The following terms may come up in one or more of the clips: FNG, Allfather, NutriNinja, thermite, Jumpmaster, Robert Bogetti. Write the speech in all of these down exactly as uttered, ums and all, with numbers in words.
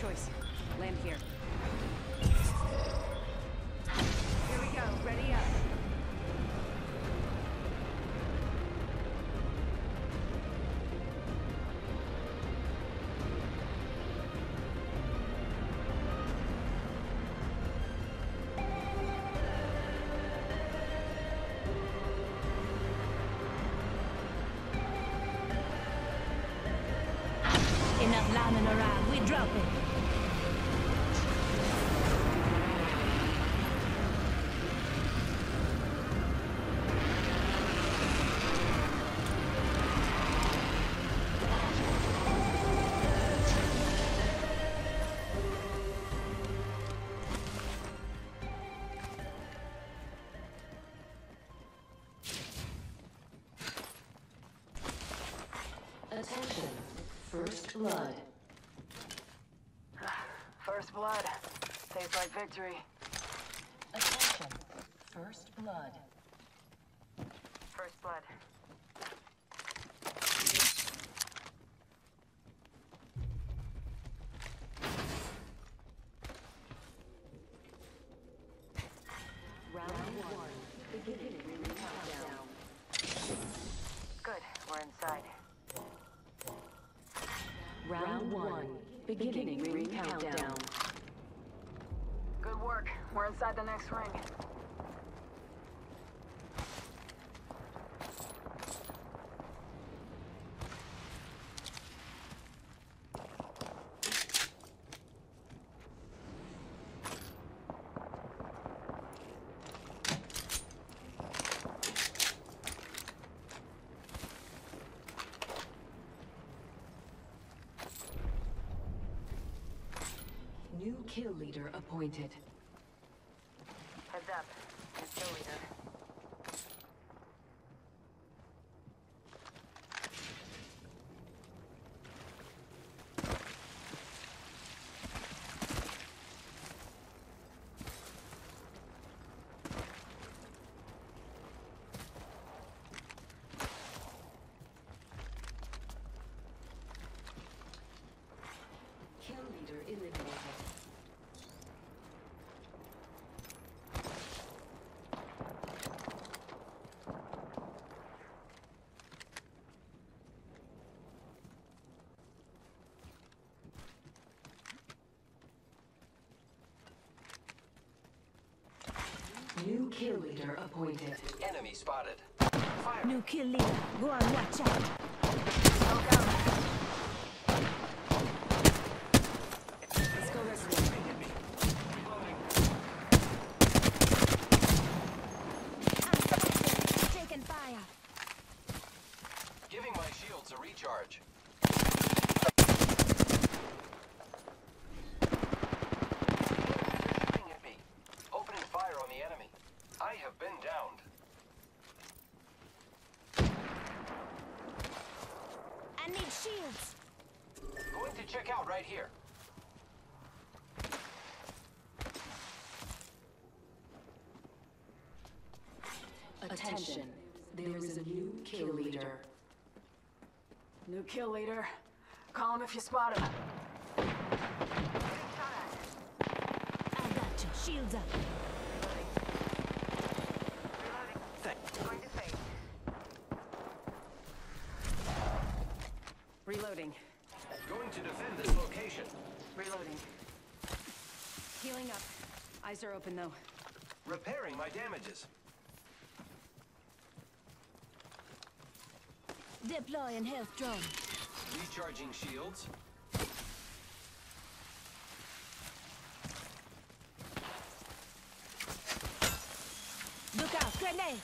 choice. Land here. Here we go. Ready up. Enough lambing around, we're dropping. Attention. First blood. First blood. Tastes like victory. Attention. First blood. First blood. Round one. Beginning countdown. Good. We're inside. Round one. Beginning ring countdown. Good work. We're inside the next ring. New kill leader appointed. Heads up. New kill leader. Kill leader eliminated. New kill leader appointed. Enemy spotted. Fire. New kill leader. Go on, watch out. Let's go this way. I'm taking fire. Giving my shields a recharge. I have been downed. I need shields. Going to check out right here. Attention. There is a new kill leader. New kill leader. Call him if you spot him. I got you. Shields up. Reloading. Going to defend this location. Reloading. Healing up. Eyes are open though. Repairing my damages. Deploying health drone. Recharging shields. Look out! Grenade!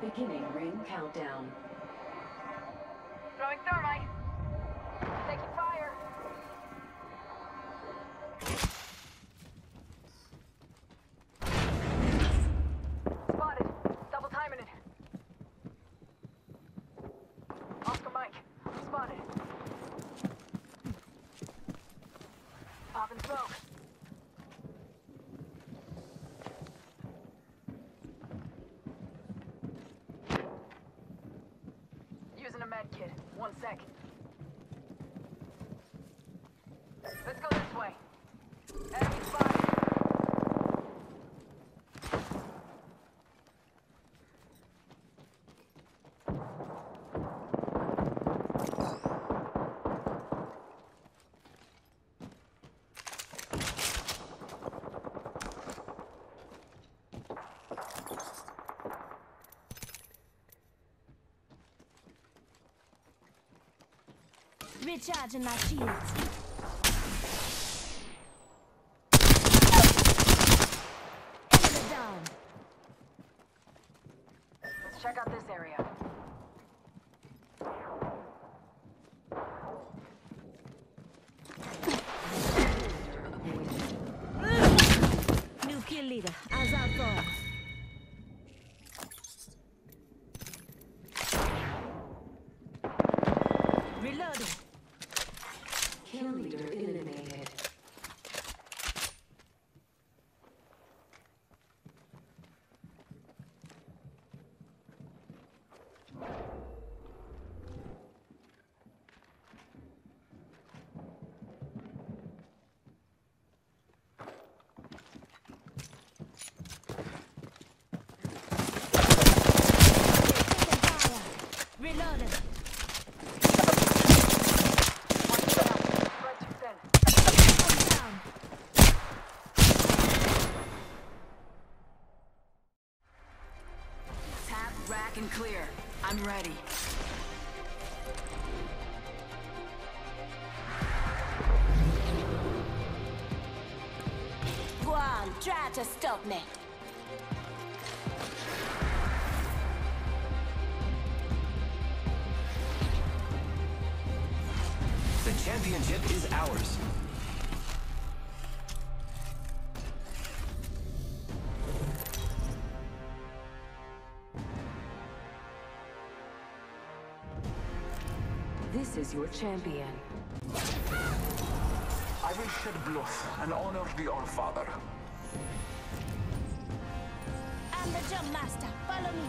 Beginning ring countdown. Throwing thermite. Taking fire. Spotted. Double timing it. Off the mic. Spotted. Pop and smoke. Kid, one sec. Let's go this way. Enemy spotted. Recharging my shields. Enemy down. Let's check out this area. New kill leader, as I go. Clear. I'm ready. Go on, try to stop me. The championship is ours. This is your champion. I will shed blood and honor the Allfather. I'm the Jumpmaster. Follow me.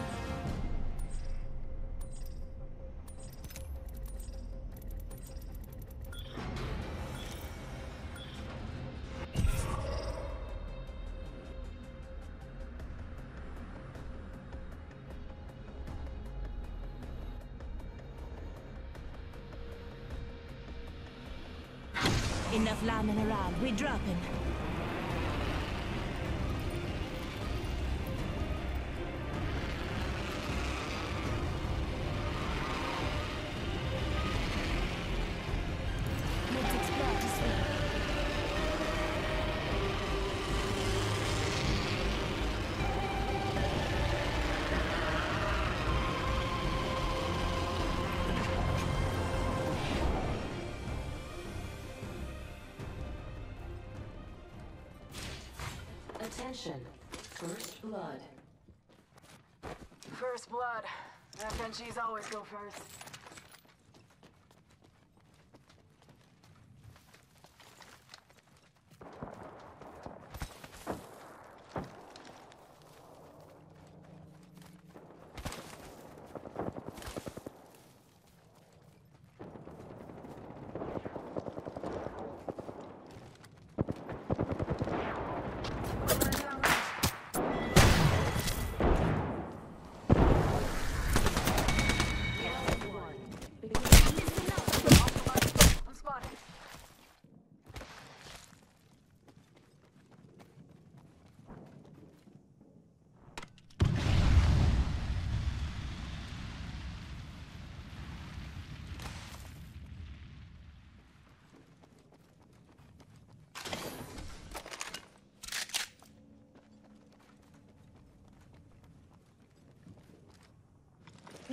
Enough lambing around, we're dropping. Let's explore this first blood. First blood. F N Gs always go first.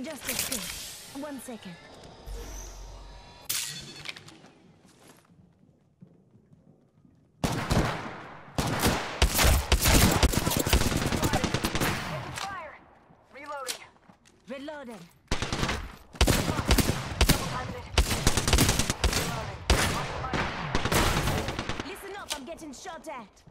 Just a second. One second. Reloading. Listen up, I'm getting shot at.